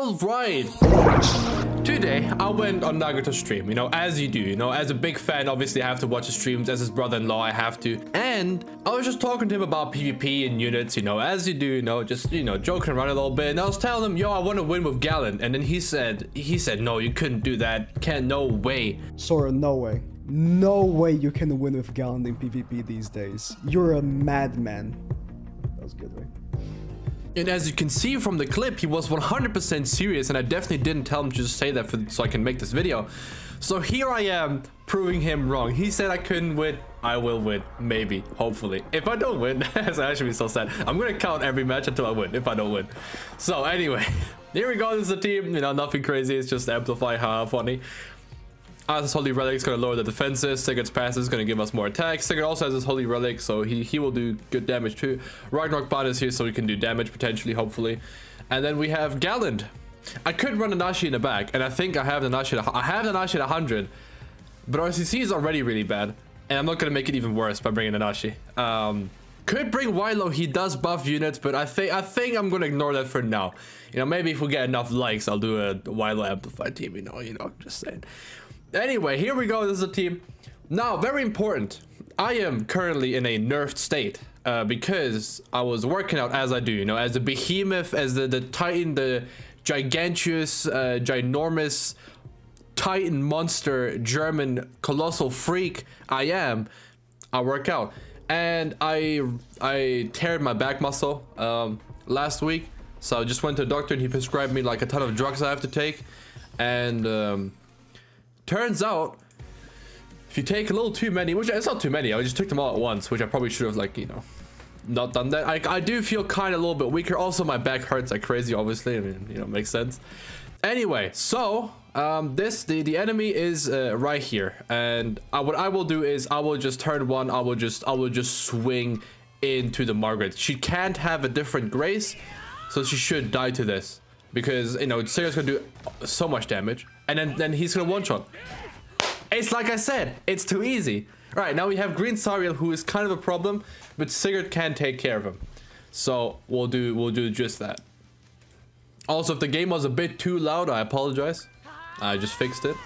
Alright, today I went on Nagato's stream, you know, as you do, you know, as a big fan, obviously I have to watch his streams, as his brother-in-law I have to, and I was just talking to him about PvP and units, you know, as you do, you know, just, you know, joking around a little bit, and I was telling him, yo, I want to win with Gallant, and then he said, no, you couldn't do that, can't, no way. Sora, no way. No way you can win with Galand in PvP these days. You're a madman. That was good, right? And as you can see from the clip, he was 100% serious, and I definitely didn't tell him to just say that so I can make this video. So here I am, proving him wrong. He said I couldn't win. I will win. Maybe. Hopefully. If I don't win, I should be so sad. I'm going to count every match until I win, if I don't win. So anyway, here we go. This is the team. You know, nothing crazy. It's just Amplify, how funny. Arthur's Holy Relic is going to lower the defenses. Sigurd's Pass is going to give us more attacks. Sigurd also has his Holy Relic, so he will do good damage too. Ragnarok bot is here, so he can do damage potentially, hopefully. And then we have Galand. I could run Anashi in the back, and I think I have Anashi. I have Anashi at 100, but RCC is already really bad, and I'm not going to make it even worse by bringing Anashi. Could bring Wilo. He does buff units, but I think I'm gonna ignore that for now. You know, maybe if we get enough likes, I'll do a Wilo Amplify team. You know, just saying. Anyway, here we go. This is a team. Now, very important. I am currently in a nerfed state because I was working out as I do. You know, as the behemoth, as the titan, the gigantuous, ginormous titan monster, German colossal freak I am. I work out. And I teared my back muscle last week, so I just went to a doctor and he prescribed me like a ton of drugs I have to take. And turns out, if you take a little too many, which it's not too many, I just took them all at once, which I probably should have, like, you know, not done that. I do feel kind of a little bit weaker. Also, my back hurts like crazy, obviously. I mean, you know, makes sense. Anyway, so the enemy is right here, and what I will do is I will just turn one, I will just swing into the Margaret. She can't have a different grace, so she should die to this, because, you know, Sigurd's gonna do so much damage, and then he's gonna one shot. It's like I said, it's too easy. All right, now we have Green Sariel, who is kind of a problem, but Sigurd can take care of him, so we'll do just that. Also, if the game was a bit too loud, I apologize. I just fixed it.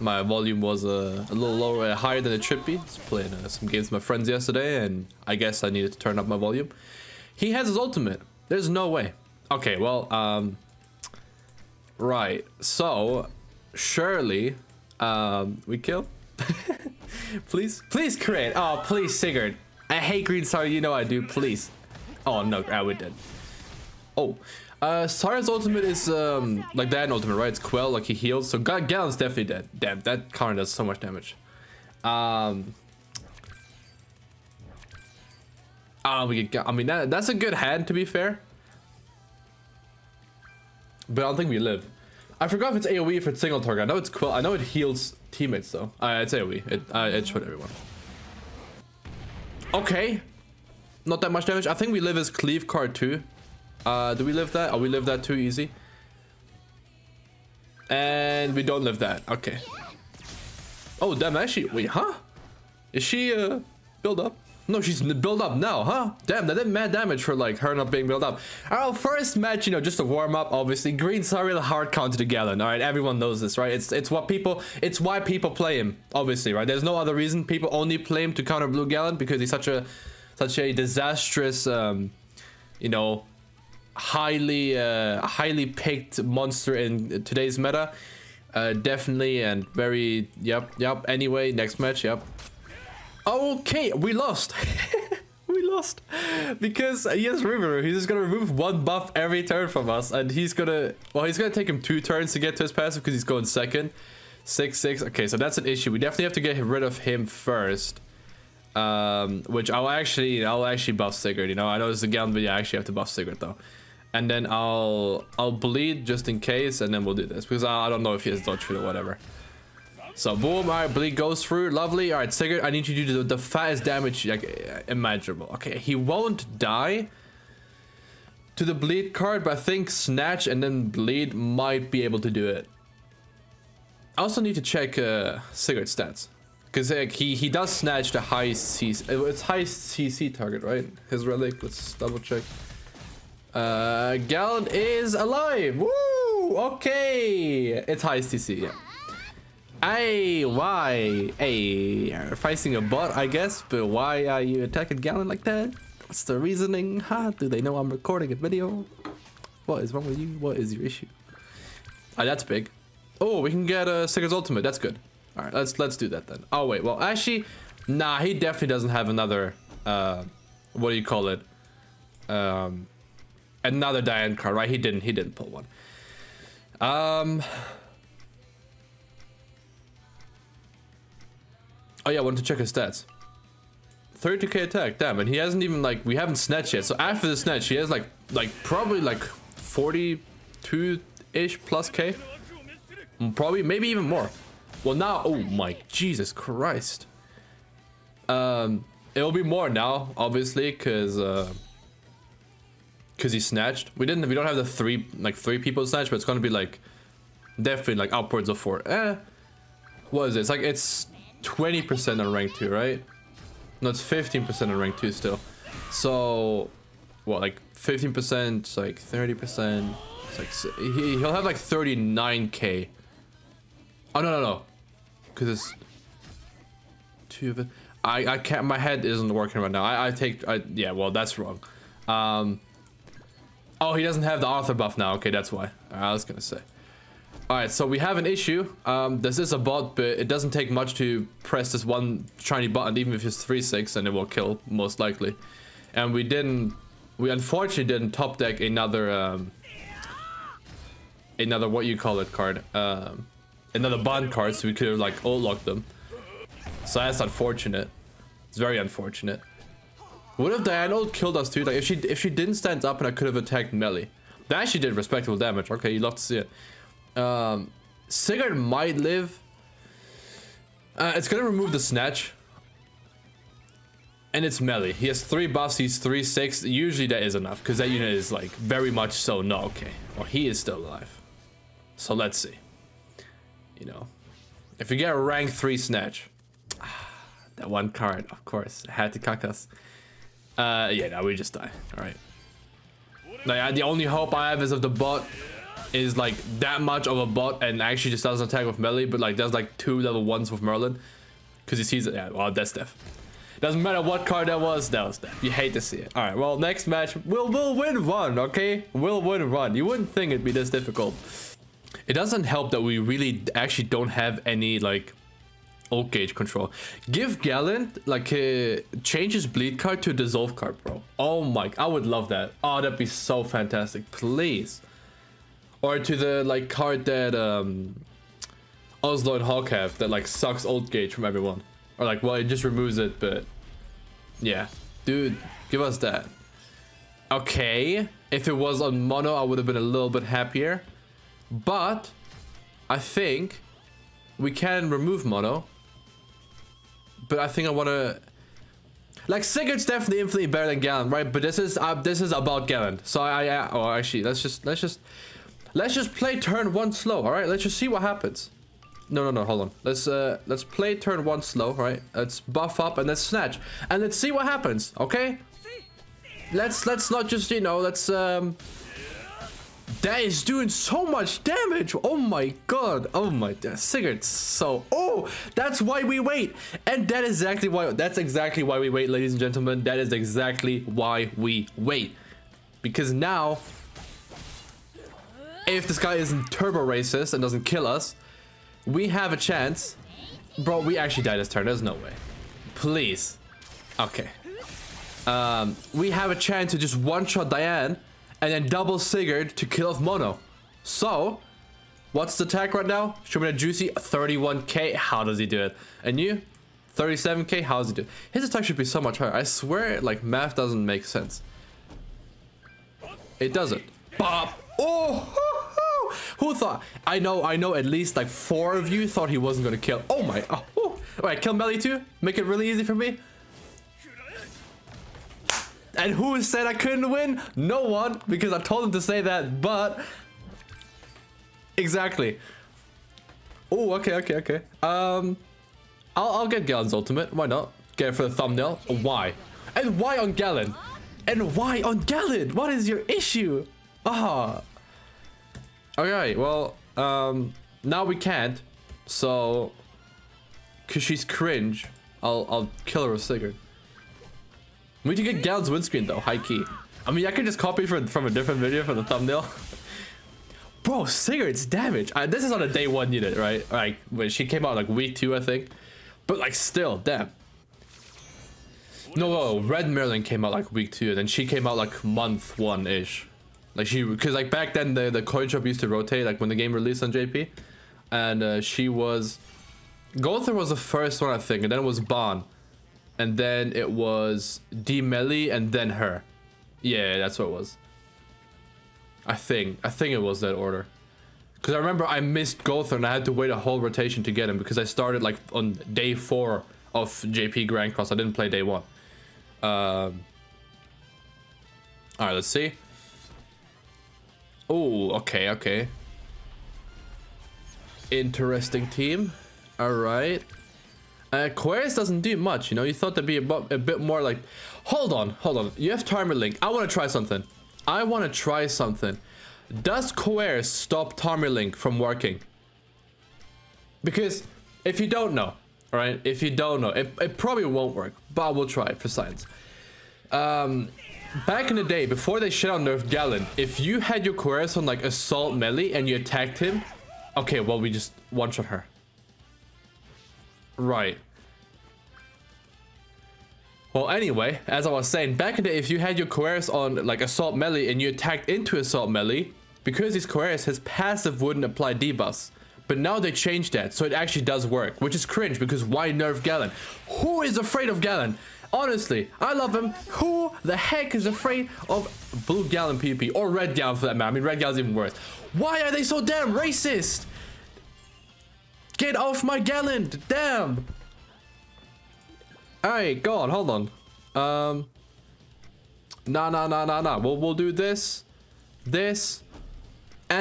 My volume was a little lower, higher than it should be. I was playing some games with my friends yesterday, and I guess I needed to turn up my volume. He has his ultimate. There's no way. Okay, well, right. So, surely, we kill? Please? Please crit. Oh, please, Sigurd. I hate Green Sariel. You know I do. Please. Oh, no. I would dead. Oh. Sariel's ultimate is like that ultimate, right? It's Quell, like he heals. So Galant's definitely dead. Damn, that current does so much damage. I mean that's a good hand, to be fair. But I don't think we live. I forgot if it's AoE, if it's single target. I know it's Quell. I know it heals teammates though. It's AoE. It shot everyone. Okay, not that much damage. I think we live as cleave card too. Do we live that? Oh, we live that too easy. And we don't live that. Okay. Oh, damn, actually. Wait, huh? Is she build up? No, she's build up now, huh? Damn, that did mad damage for, like, her not being build up. Our first match, you know, just a warm up, obviously. Green Sariel hard counter to Galand. All right, everyone knows this, right? It's why people play him, obviously, right? There's no other reason. People only play him to counter blue Galand because he's such a disastrous, you know, highly picked monster in today's meta, definitely, and very yep. Anyway, next match. Yep, okay, we lost. We lost because yes, remember, he's just gonna remove one buff every turn from us, and he's gonna take him 2 turns to get to his passive because he's going second. 6/6. Okay, so that's an issue. We definitely have to get rid of him first, which I'll actually buff Sigurd. You know, I know it's a Gallant, but yeah, I actually have to buff Sigurd though. And then I'll bleed just in case, and then we'll do this because I don't know if he has dodge food or whatever. So boom, all right, bleed goes through, lovely. All right, Sigurd, I need you to do the fastest damage like imaginable. Okay, he won't die to the bleed card, but I think snatch and then bleed might be able to do it. I also need to check Sigurd's stats because he does snatch the high CC. It's high CC target, right? His relic. Let's double check. Gallant is alive. Woo! Okay, it's high CC. Yeah. Hey, why? Hey, you're fighting a bot, I guess. But why are you attacking Gallant like that? What's the reasoning? Huh? Do they know I'm recording a video? What is wrong with you? What is your issue? Oh, that's big. Oh, we can get a Sigurd's ultimate. That's good. All right, let's do that then. Oh wait, well actually, nah, he definitely doesn't have another. What do you call it? Another Diane card, right? He didn't pull one. Oh yeah, I wanted to check his stats. 32k attack, damn, and he hasn't even like, we haven't snatched yet. So after the snatch, he has like probably like 42-ish plus K. Probably, maybe even more. Well now, oh my Jesus Christ. It'll be more now, obviously, cause he snatched. We don't have the three people snatched, but it's gonna be like definitely like upwards of 4. What is it? It's like it's 20% on rank 2, right? No, it's 15% on rank 2 still. So, what, like 15%, like 30%. It's like he'll have like 39k. Oh no, cause it's 2 of it. I can't, my head isn't working right now. Yeah, well, that's wrong. Oh, he doesn't have the Arthur buff now. Okay, that's why. I was gonna say. All right, so we have an issue. This is a bot, but it doesn't take much to press this one shiny button, even if it's 3/6, and it will kill, most likely. And we unfortunately didn't top deck another, what you call it, card. Another bond card, so we could have like all locked them. So that's unfortunate. It's very unfortunate. What if Diane ult killed us too? Like if she didn't stand up and I could have attacked Melly. That actually did respectable damage. Okay, you love to see it. Sigurd might live. It's gonna remove the snatch. And it's Melly. He has 3 buffs, he's 3/6. Usually that is enough, because that unit is like very much so not okay. Or he is still alive. So let's see. You know. If you get a rank 3 snatch. That one card, of course, had to cuck us. Yeah, now we just die. All right. Like, the only hope I have is if the bot is like that much of a bot and actually just doesn't attack with Melly, but like there's like 2 level 1s with Merlin, because he sees it. Yeah, well, that's death. Doesn't matter what card that was death. You hate to see it. All right. Well, next match, we'll win one. Okay, we'll win one. You wouldn't think it'd be this difficult. It doesn't help that we really actually don't have any like. Old gauge control. Give Gallant like change his bleed card to a dissolve card, bro. Oh my, I would love that. Oh, that'd be so fantastic, please. Or to the like card that Oslo and Hulk have that like sucks old gauge from everyone. Or like, well, it just removes it, but yeah, dude, give us that. Okay, if it was on mono, I would have been a little bit happier, but I think we can remove mono. But I think I want to... Like, Sigurd's definitely infinitely better than Gallant, right? But this is about Gallant. So oh, actually, let's just play turn 1 slow, all right? Let's just see what happens. No, hold on. Let's play turn 1 slow, all right? Let's buff up and let's snatch. And let's see what happens, okay? Let's not just, you know, that is doing so much damage. Oh my god. Oh my god. Sigurd. So, oh, that's why we wait. And that's exactly why we wait, ladies and gentlemen. That is exactly why we wait. Because now, if this guy isn't turbo racist and doesn't kill us, we have a chance. Bro, we actually died this turn. There's no way. Please. Okay. We have a chance to just one-shot Diane. And then double Sigurd to kill off mono. So, what's the attack right now? Show me that juicy 31k. How does he do it? And you? 37k. How does he do it? His attack should be so much higher. I swear, like, math doesn't make sense. It doesn't. Bop. Oh, who thought? I know at least like 4 of you thought he wasn't going to kill. Oh my. Oh, all right, kill Melly too. Make it really easy for me. And who said I couldn't win? No one, because I told him to say that, but... Exactly. Oh, okay. I'll get Gallant's ultimate. Why not? Get it for the thumbnail. Why? And why on Gallant? What is your issue? Ah. Okay, well, now we can't. So, cause she's cringe, I'll kill her with Sigurd. We need to get Galant's windscreen though, high key. I mean, I could just copy from a different video for the thumbnail. Bro, Sigurd's damage. This is on a day one unit, right? Like, when she came out like week 2, I think. But like, still, damn. No, Red Merlin came out like week 2, and then she came out like month 1-ish. Like she, cause like back then the coin shop used to rotate, like when the game released on JP, and she was, Gowther was the first one I think, and then it was Bon, and then it was D Melly, and then her. Yeah, that's what it was. I think it was that order, cause I remember I missed Gowther and I had to wait a whole rotation to get him because I started like on day 4 of JP Grand Cross. I didn't play day 1. All right, let's see. Oh, okay. Interesting team. All right. Aquarius doesn't do much, you know. You thought that'd be a bit more like... Hold on. You have Timer Link. I want to try something. Does Aquarius stop Timer Link from working? Because if you don't know, all right? If you don't know, it probably won't work. But we'll try it for science. Back in the day, before they shit on nerf Galand, if you had your Querus on like Assault Melee and you attacked him, okay, well, we just one-shot her. Right. Well, anyway, as I was saying, back in the day, if you had your Querus on like Assault Melee and you attacked into Assault Melee, because his Querus, his passive wouldn't apply debuffs. But now they changed that, so it actually does work, which is cringe because why nerf Galand? Who is afraid of Galand? Honestly, I love him. Who the heck is afraid of blue Gallant PP or red Gallant for that matter? I mean, red Gallant's even worse. Why are they so damn racist? Get off my Gallant, damn. All right, go on, hold on. Nah. We'll do this, and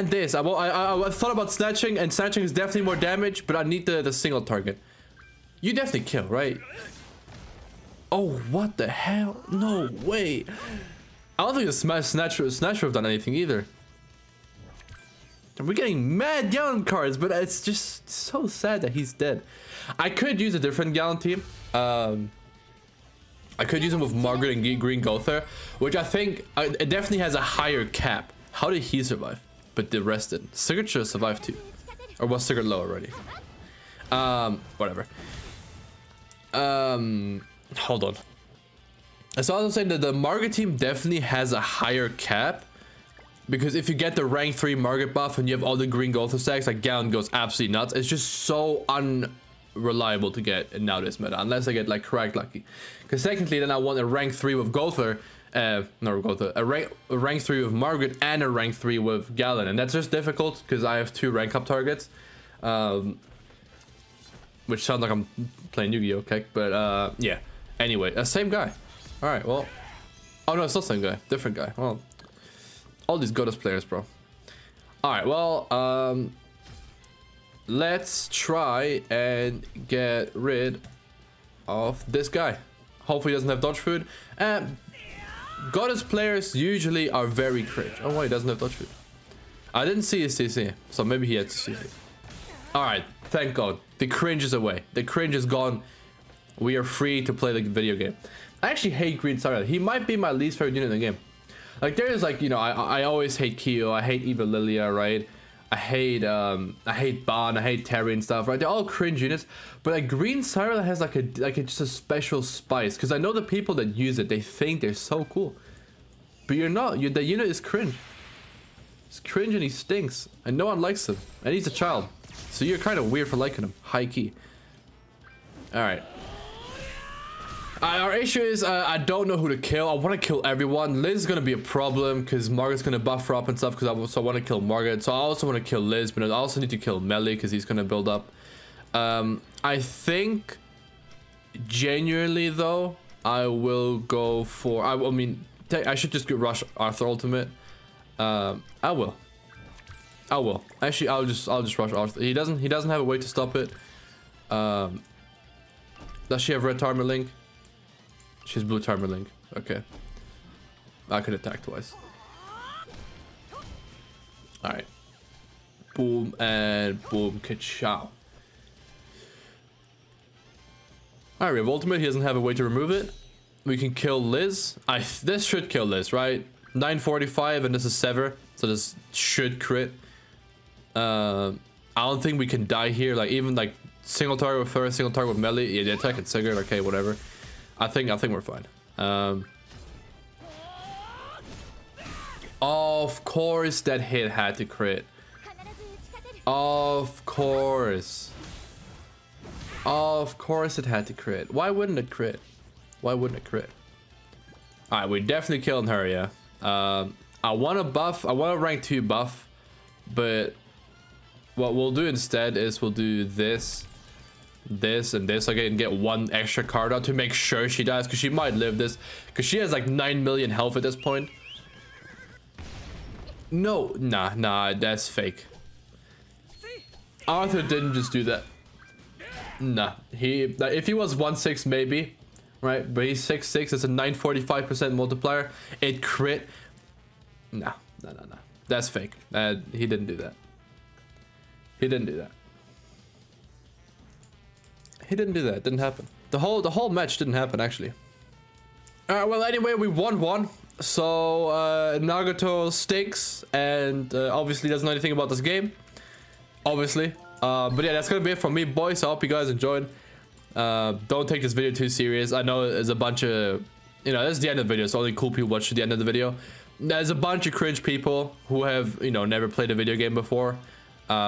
this. I thought about snatching, and snatching is definitely more damage, but I need the single target. You definitely kill, right? Oh, what the hell? No way. I don't think the Snatcher have done anything either. We're getting mad Gallant cards, but it's just so sad that he's dead. I could use a different Gallant team. I could use him with Margaret and Green Gowther, which I think it definitely has a higher cap. How did he survive? But the rest didn't. Sigurd should have survived too. Or was Sigurd low already? Whatever. Hold on. So I was saying that the Margaret team definitely has a higher cap, because if you get the rank 3 Margaret buff and you have all the Green Gowther stacks, like Gallant goes absolutely nuts. It's just so unreliable to get in nowadays meta, unless I get like cracked lucky. Because technically, then I want a rank 3 with Gowther, a rank 3 with Margaret and a rank 3 with Gallant, and that's just difficult because I have 2 rank up targets, which sounds like I'm playing Yu-Gi-Oh, okay? But yeah. Anyway, same guy. All right, well, oh no, it's not same guy, different guy. Well, all these goddess players, bro. All right, well, let's try and get rid of this guy. Hopefully he doesn't have dodge food. Goddess players usually are very cringe. Oh, wait, he doesn't have dodge food. I didn't see his CC, so maybe he had CC. All right, thank God. The cringe is away. The cringe is gone. We are free to play the video game. I actually hate Green Sariel. He might be my least favorite unit in the game. Like, there is like, you know, I always hate Kyo. I hate Eva Lilia, right? I hate Ban. I hate Terry and stuff, right? They're all cringe units. But like Green Sariel has like a just a special spice, because I know the people that use it. They think they're so cool, but you're not. The unit is cringe. It's cringe and he stinks, and no one likes him, and he's a child. So you're kind of weird for liking him, high key. All right. Our issue is I don't know who to kill. I want to kill everyone. Liz is going to be a problem because Margaret's going to buff her up and stuff, because I also want to kill Margaret. So I also want to kill Liz, but I also need to kill Melly because he's going to build up. I think genuinely, though, I will go for... I should just rush Arthur ultimate. I will. Actually, I'll just rush Arthur. He doesn't have a way to stop it. Does she have red Timer Link? She's blue Timer Link. Okay. I could attack twice. Alright. boom, and boom, ka-chow. Alright, we have ultimate. He doesn't have a way to remove it. We can kill Liz. This should kill Liz, right? 945, and this is Sever, so this should crit. I don't think we can die here. Like, even like single target with her, single target with Melly. Yeah, they attack at Sigurd. Okay, whatever. I think we're fine. Of course that hit had to crit. Of course it had to crit. Why wouldn't it crit? All right, we're definitely killing her. Yeah. I want to buff. I want a rank 2 buff, but what we'll do instead is we'll do this, this, and this again, and get one extra card out to make sure she dies, because she might live this, because she has like 9 million health at this point. No, nah, that's fake. Arthur didn't just do that. Nah, he, like, if he was 1-6 maybe, right? But he's 6-6. It's a 945% multiplier. It crit. Nah. That's fake. He didn't do that. He didn't do that. It didn't happen. The whole match didn't happen, actually. All right. Well, anyway, we won one. So Nagato stinks, and obviously doesn't know anything about this game. Obviously. But yeah, that's gonna be it from me, boys. I hope you guys enjoyed. Don't take this video too serious. I know there's a bunch of, you know, that's the end of the video, so only cool people watch to the end of the video. There's a bunch of cringe people who have, you know, never played a video game before. They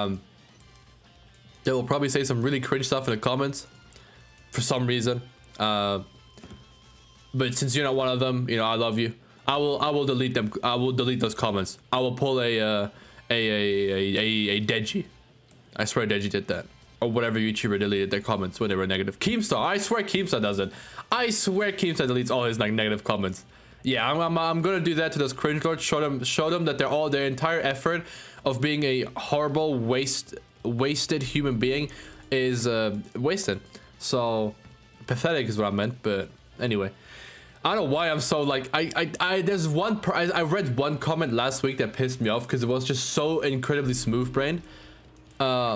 will probably say some really cringe stuff in the comments for some reason. But since you're not one of them, you know, I love you. I will delete them. I will delete those comments. I will pull a Deji. I swear Deji did that. Or whatever YouTuber deleted their comments when they were negative. Keemstar. I swear Keemstar does it. I swear Keemstar deletes all his like negative comments. Yeah, I'm gonna do that to those cringe lords. Show them that they're all, their entire effort of being a horrible wasted human being is wasted. So pathetic is what I meant. But anyway, I don't know why I'm so like there's one. I read one comment last week that pissed me off because it was just so incredibly smooth brained. But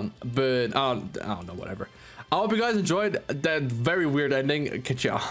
I don't know, whatever. I hope you guys enjoyed that very weird ending. Catch y'all.